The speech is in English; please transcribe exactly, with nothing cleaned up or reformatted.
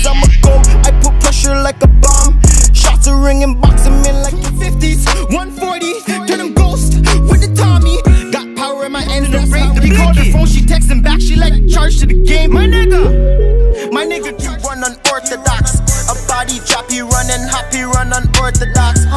cause I'm a go. I put pressure like a bomb. Shots are ringing, boxing in like fifties, one forty, turn them ghost with the Tommy. Got power in my end of the ring. He called her phone, she texting back, she like charged to the game. My nigga, my nigga, you run unorthodox. A body drop, he run and hop, he run unorthodox.